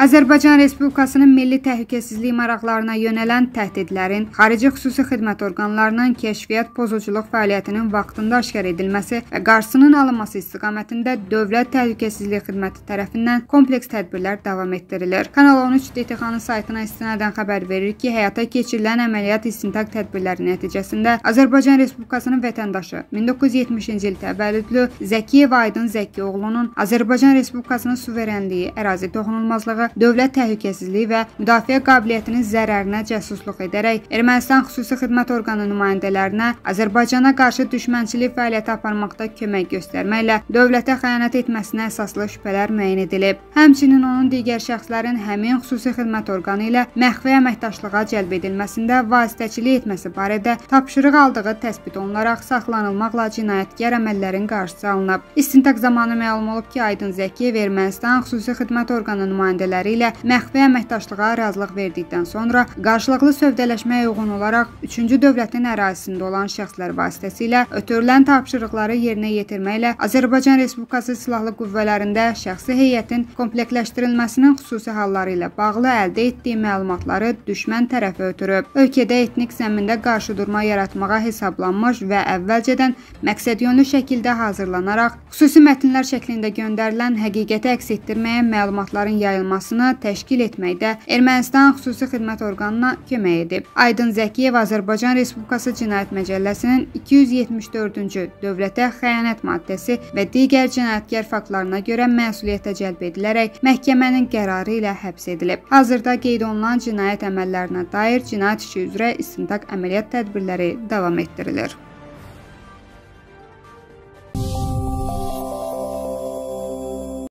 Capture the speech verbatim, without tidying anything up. Azərbaycan Respublikasının milli təhlükəsizlik maraqlarına yönələn təhdidlərin, xarici xüsusi xidmət orqanlarının kəşfiyyat pozuculuq fəaliyyətinin vaxtında aşkar edilməsi və qarşısının alınması istiqamətində Dövlət Təhlükəsizlik Xidməti tərəfindən kompleks tədbirlər davam etdirilir. Kanal on üç D T X-nın saytına istinadən xəbər verir ki, həyata keçirilən əməliyyat istintaq tədbirləri nəticəsində Azərbaycan Respublikasının vətəndaşı min doqquz yüz yetmişinci il təvəllüdlü Zəkiyev Aydın Zəki oğlunun Azərbaycan Respublikasının suverenliyi, ərazi toxunulmazlığı, dövlət təhlükəsizliyi və müdafiə qabiliyyətinin zərərinə cəsusluq edərək Ermənistan xüsusi xidmət orqanı nümayəndələrinə Azərbaycana qarşı düşmənçilik fəaliyyəti aparmaqda kömək göstərməklə dövlətə xəyanət etməsinə əsaslı şübhələr müəyyən edilib. Həmçinin onun digər şəxslərin həmin xüsusi xidmət orqanı ilə məxfi əməkdaşlığa cəlb edilməsində vasitəçilik etməsi barədə tapşırıq aldığı təsbit olunaraq saxlanılmaqla cinayətkar əməllərin qarşısı alınıb. İstintaq zamanı məlum olub ki, Aydın Zəkiyev Ermənistan xüsusi xidmət orqanı nümayəndələri ilə məxfi əməkdaşlığa razılıq verdikdən sonra qarşılıqlı sövdələşməyə uyğun olaraq üçüncü dövlətin ərazisində olan şəxslər vasitəsilə ötürülən tapşırıqları yerinə yetirməklə Azərbaycan Respublikası Silahlı Qüvvələrində şəxsi heyətin komplektləşdirilməsinin xüsusi halları ilə bağlı əldə etdiyi məlumatları düşmən tərəfə ötürüb. Ölkədə etnik zəmində qarşıdurma yaratmağa hesablanmış və əvvəlcədən məqsədyönlü şəkildə hazırlanaraq xüsusi mətnlər şəklində göndərilən həqiqəti əks etdirməyə məlumatların yayılması təşkil etməkdə Ermənistan xüsusi xidmət orqanına kömək edib. Aydın Zəkiyev Azərbaycan Respublikası Cinayət Məcəlləsinin iki yüz yetmiş dördüncü dövlətə xəyanət maddəsi və digər cinayətkar faktlarına görə məsuliyyətə cəlb edilərək məhkəmənin qərarı ilə həbs edilib. Hazırda qeyd olunan cinayət əməllərinə dair cinayət işi üzrə istintaq əməliyyat tədbirləri davam etdirilir.